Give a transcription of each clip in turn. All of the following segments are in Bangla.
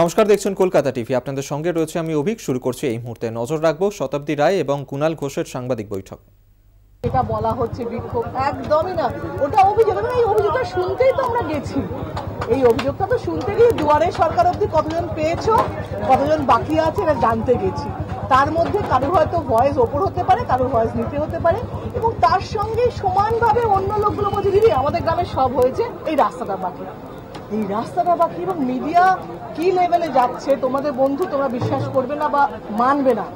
नमस्कार देखছেন কলকাতা টিভি আপনাদের সঙ্গে রয়েছে আমি অভিক শুরু করছি এই মুহূর্তে নজর রাখবো শতাব্দী রায় এবং কুণাল ঘোষের সাংবাদিক বৈঠক এটা বলা হচ্ছে বিক্ষোভ একদমই না ওটা অভিযোগ না এই অভিযোগটা শুনতেই তো আমরা গেছি এই অভিযোগটা তো শুনতে গিয়ে দুয়ারে সরকার অবধি কতজন পেয়েছো কতজন বাকি আছে এটা জানতে গেছি তার মধ্যে কারো হয়তো ভয়েস ওপর হতে পারে কারো ভয়েস নিচে হতে পারে এবং তার সঙ্গে সমানভাবে অন্য লোকগুলো বলছে দিদি আমাদের গ্রামে সব হয়েছে এই রাস্তাটা বাকি এই রাস্তাটা বাকি এবং মিডিয়া কি লেভেলে যাচ্ছে তোমাদের বন্ধু তোমরা বিশ্বাস করবে না বা মানবে না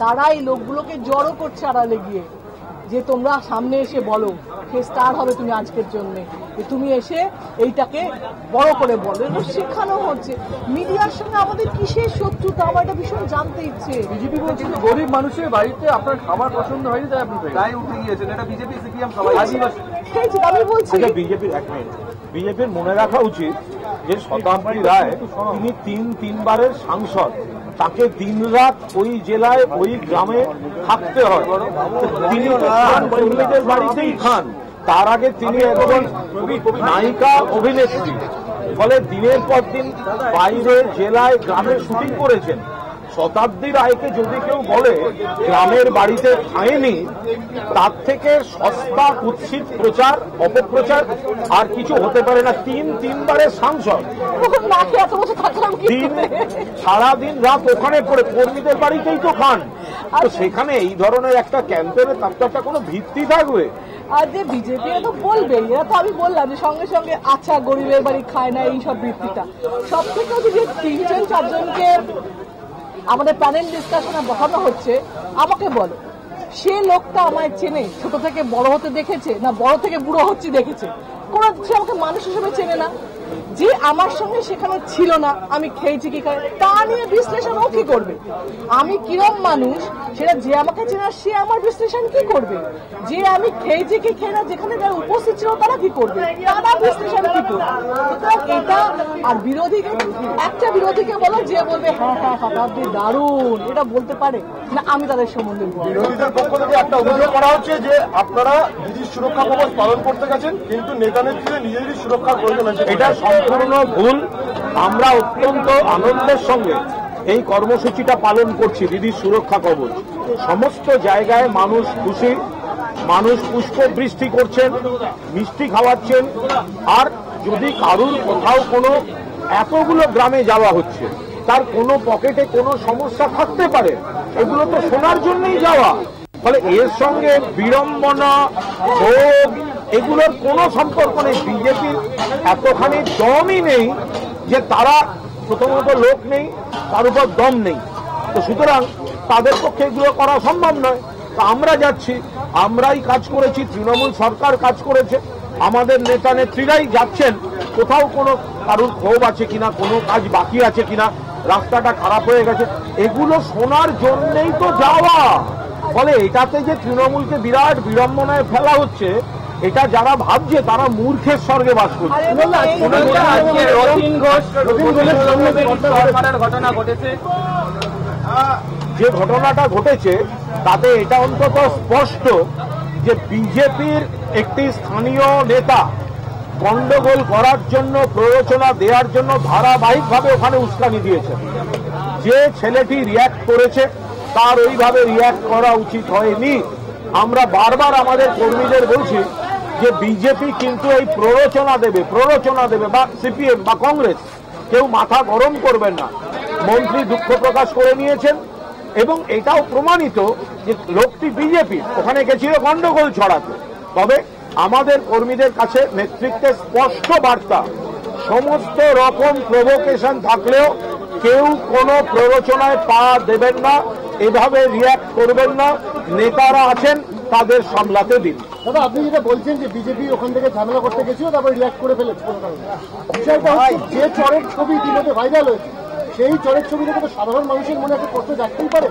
তারা এই লোকগুলোকে জড়ো করছে আড়ালে গিয়ে যে তোমরা সামনে এসে বলো সে স্টার হবে তুমি আজকের জন্য যে তুমি এসে এইটাকে বড় করে বলো এবং শেখানো হচ্ছে মিডিয়ার সঙ্গে আমাদের কিসের শত্রুতা আমার এটা ভীষণ জানতে ইচ্ছে বিজেপি বলছে গরিব মানুষের বাড়িতে আপনার খাবার পছন্দ হয়নি তাই উঠে গিয়েছেন এটা বিজেপি সিপিএম সবাই আমি বলছি বিজেপির এক মিনিট বিজেপির মনে রাখা উচিত যে শতাব্দী রায় তিনি তিনবারের সাংসদ তাকে দিন রাত ওই জেলায় ওই গ্রামে থাকতে হয় তিনি কর্মীদের বাড়িতেই খান তার আগে তিনি একজন নায়িকা অভিনেত্রী ফলে দিনের পর দিন বাইরের জেলায় গ্রামে শুটিং করেছেন শতাব্দী রায়কে যদি কেউ বলে গ্রামের বাড়িতে খায়নি তার থেকে সস্তা কুৎসিত প্রচার অপপ্রচার আর কিছু হতে পারে না তিনবারের সাংসদ সারাদিন রাত ওখানে পড়ে কর্মীদের বাড়িতেই তো খান তো সেখানে এই ধরনের একটা ক্যাম্পেনে তার তো একটা কোনো ভিত্তি থাকবে আর যে বিজেপি তো বলবেই এরা তো আমি বললাম যে সঙ্গে সঙ্গে আচ্ছা গরিবের বাড়ি খায় না এইসব ভিত্তিটা সব থেকে যে ৩-৪ জনকে আমাদের প্যানেল ডিসকাশনে বসানো হচ্ছে আমাকে বলো সে লোকটা আমায় চেনে ছোট থেকে বড় হতে দেখেছে না বড় থেকে বুড়ো হচ্ছে দেখেছে কোনো সে আমাকে মানুষ হিসেবে চেনে না যে আমার সঙ্গে সেখানে ছিল না আমি খেয়েছি কি খাই তা নিয়ে বিশ্লেষণ ও কি করবে আমি কিরম মানুষ সেটা যে আমাকে চেনা সে আমার বিশ্লেষণ কি করবে যে আমি খেয়েছি কি খাই না যেখানে যারা উপস্থিত ছিল তারা কি করবে তারা বিশ্লেষণ কি করবে এটা আর বিরোধীকে একটা বিরোধীকে বলো যে বলবে হ্যাঁ হ্যাঁ শতাব্দী দারুণ এটা বলতে পারে না আমি তাদের সম্বন্ধে বিরোধীদের পক্ষ থেকে একটা অভিযোগ করা হচ্ছে যে আপনারা নিজের সুরক্ষা কবচ পালন করতে গেছেন কিন্তু নেতা নেত্রী নিজেরই সুরক্ষার প্রয়োজন আছে এটা সম্পূর্ণ ভুল আমরা অত্যন্ত আনন্দের সঙ্গে এই কর্মসূচিটা পালন করছি দিদির সুরক্ষা কবচ সমস্ত জায়গায় মানুষ খুশি মানুষ পুষ্পবৃষ্টি করছেন মিষ্টি খাওয়াচ্ছেন আর যদি কারুর কোথাও কোনো এতগুলো গ্রামে যাওয়া হচ্ছে তার কোনো পকেটে কোনো সমস্যা থাকতে পারে এগুলো তো শোনার জন্যই যাওয়া ফলে এর সঙ্গে বিড়ম্বনা ভোগ এগুলোর কোনো সম্পর্ক নেই বিজেপির এতখানি দমই নেই যে তারা প্রথমত লোক নেই তার উপর দম নেই তো সুতরাং তাদের পক্ষে এগুলো করা সম্ভব নয় তো আমরা যাচ্ছি আমরাই কাজ করেছি তৃণমূল সরকার কাজ করেছে আমাদের নেতা নেত্রীরাই যাচ্ছেন কোথাও কোনো কারুর ক্ষোভ আছে কিনা কোনো কাজ বাকি আছে কিনা রাস্তাটা খারাপ হয়ে গেছে এগুলো শোনার জন্যেই তো যাওয়া ফলে এটাতে যে তৃণমূলকে বিরাট বিড়ম্বনায় ফেলা হচ্ছে এটা যারা ভাবছে তারা মূর্খের স্বর্গে বাস করছে যে ঘটনাটা ঘটেছে তাতে এটা অন্তত স্পষ্ট যে বিজেপির একটি স্থানীয় নেতা গন্ডগোল করার জন্য প্ররোচনা দেওয়ার জন্য ধারাবাহিকভাবে ওখানে উস্কানি দিয়েছে যে ছেলেটি রিয়্যাক্ট করেছে তার ওইভাবে রিয়্যাক্ট করা উচিত হয়নি আমরা বারবার আমাদের কর্মীদের বলছি যে বিজেপি কিন্তু এই প্ররোচনা দেবে বা সিপিএম বা কংগ্রেস কেউ মাথা গরম করবেন না মন্ত্রী দুঃখ প্রকাশ করে নিয়েছেন এবং এটাও প্রমাণিত যে লোকটি বিজেপি ওখানে গেছিল গন্ডগোল ছড়াতে তবে আমাদের কর্মীদের কাছে নেতৃত্বের স্পষ্ট বার্তা সমস্ত রকম প্রভোকেশন থাকলেও কেউ কোনো প্ররোচনায় পা দেবেন না এভাবে রিয়্যাক্ট করবেন না নেতারা আছেন তাদের সামলাতে দিন দাদা আপনি যেটা বলছেন যে বিজেপি ওখান থেকে ঝামেলা করতে গেছিল তারপর রিয়্যাক্ট করে ফেলেছে বিষয়টা হচ্ছে যে চরের ছবি ইতিমধ্যে ভাইরাল হয়েছে সেই চরের ছবি থেকে তো সাধারণ মানুষের মনে একটা কষ্ট জাগতেই পারে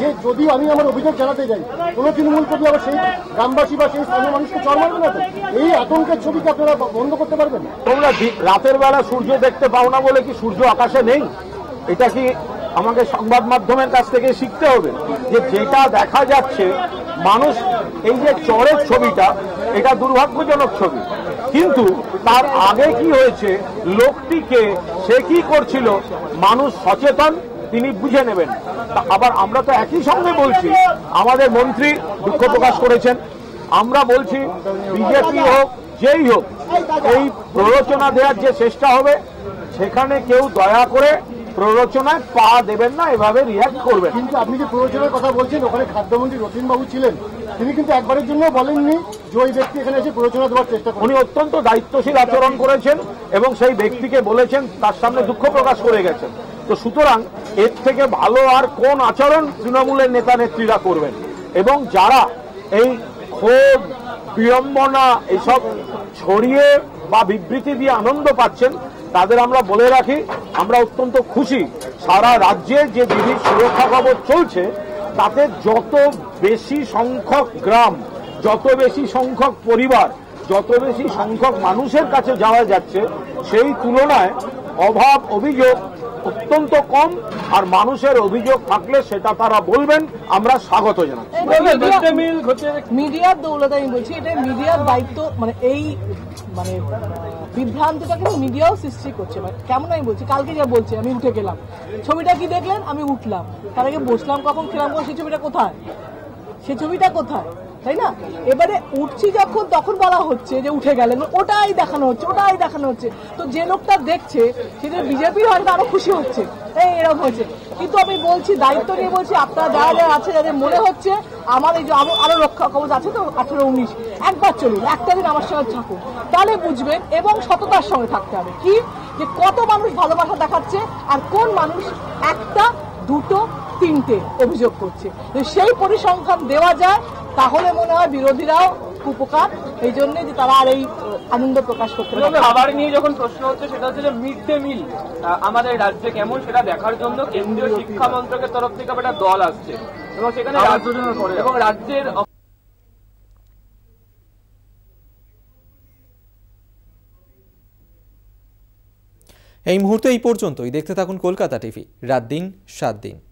যে যদি আমি আমার অভিযোগ জানাতে যাই কোনো তৃণমূল কর্মী আবার সেই গ্রামবাসী বা সেই স্থানীয় মানুষকে চর মারবে না তো এই আতঙ্কের ছবিকে আপনারা বন্ধ করতে পারবেন তোমরা রাতের বেলা সূর্য দেখতে পাও না বলে কি সূর্য আকাশে নেই এটা কি আমাকে সংবাদ মাধ্যমের কাছ থেকে শিখতে হবে যে যেটা দেখা যাচ্ছে মানুষ এই যে চরের ছবিটা এটা দুর্ভাগ্যজনক ছবি কিন্তু তার আগে কি হয়েছে লোকটিকে সে কি করছিল মানুষ সচেতন তিনি বুঝে নেবেন। আবার আমরা তো একই সঙ্গে বলছি আমাদের মন্ত্রী দুঃখ প্রকাশ করেছেন, আমরা বলছি বিজেপি হোক যেই হোক এই প্ররোচনা দেওয়ার যে চেষ্টা হবে সেখানে কেউ দয়া করে প্ররোচনায় পা দেবেন না, এভাবে রিয়াক্ট করবেন। কিন্তু আপনি যে প্ররোচনার কথা বলছেন ওখানে খাদ্যমন্ত্রী রতিনবাবু ছিলেন, তিনি কিন্তু একবারের জন্য বলেননি যে ওই ব্যক্তি এখানে এসে প্ররোচনা দেওয়ার চেষ্টা করেন। উনি অত্যন্ত দায়িত্বশীল আচরণ করেছেন এবং সেই ব্যক্তিকে বলেছেন, তার সামনে দুঃখ প্রকাশ করে গেছেন। তো সুতরাং এর থেকে ভালো আর কোন আচরণ তৃণমূলের নেতা নেত্রীরা করবেন? এবং যারা এই ক্ষোভ বিড়ম্বনা এসব ছড়িয়ে বা বিবৃতি দিয়ে আনন্দ পাচ্ছেন তাদের আমরা বলে রাখি আমরা অত্যন্ত খুশি। সারা রাজ্যে যে বিবিধ সুরক্ষা খবর চলছে তাতে যত বেশি সংখ্যক গ্রাম, যত বেশি সংখ্যক পরিবার, যত বেশি সংখ্যক মানুষের কাছে যাওয়া যাচ্ছে সেই তুলনায় অভাব অভিযোগ অত্যন্ত কম। আর মানুষের অভিযোগ থাকলে সেটা তারা বলবেন, আমরা স্বাগত জানাচ্ছি। মিডিয়ার দৌলত আমি বলছি এটা মিডিয়ার দায়িত্ব, মানে এই মানে বিভ্রান্তিটা কিন্তু মিডিয়াও সৃষ্টি করছে। মানে কেমন আমি বলছি, কালকে যা বলছি আমি উঠে গেলাম, ছবিটা কি দেখলেন আমি উঠলাম, তার আগে বসলাম কখন খেলাম কখন, সেই ছবিটা কোথায়? সেই ছবিটা কোথায়, তাই না? এবারে উঠছি যখন তখন বলা হচ্ছে যে উঠে গেলেন, ওটাই দেখানো হচ্ছে, ওটাই দেখানো হচ্ছে। তো যে লোকটা দেখছে সে যে বিজেপি হয়তো আরো খুশি হচ্ছে, এই এরকম হয়েছে। কিন্তু আমি বলছি দায়িত্ব নিয়ে বলছি আপনারা যারা যারা আছে, যাদের মনে হচ্ছে আমার এই যে আরো রক্ষা কবচ আছে তো 18-19 একবার চলুন, একটা দিন আমার সঙ্গে থাকুন, তাহলে বুঝবেন। এবং সততার সঙ্গে থাকতে হবে কি যে কত মানুষ ভালোবাসা দেখাচ্ছে আর কোন মানুষ একটা দুটো তিনটে অভিযোগ করছে, সেই পরিসংখ্যান দেওয়া যায়, তাহলে মনে হয় বিরোধীরাও উপকার। এই জন্য যে তারা আর এই আনন্দ প্রকাশ করতে পারে। খাবার নিয়ে যখন প্রশ্ন হচ্ছে সেটা হচ্ছে যে মিড ডে মিল আমাদের রাজ্যে কেমন সেটা দেখার জন্য কেন্দ্রীয় শিক্ষা মন্ত্রকের তরফ থেকে একটা দল আসছে এবং সেখানে এবং রাজ্যের এই মুহূর্তে এই পর্যন্তই। দেখতে থাকুন কলকাতা টিভি, রাত দিন 7 দিন।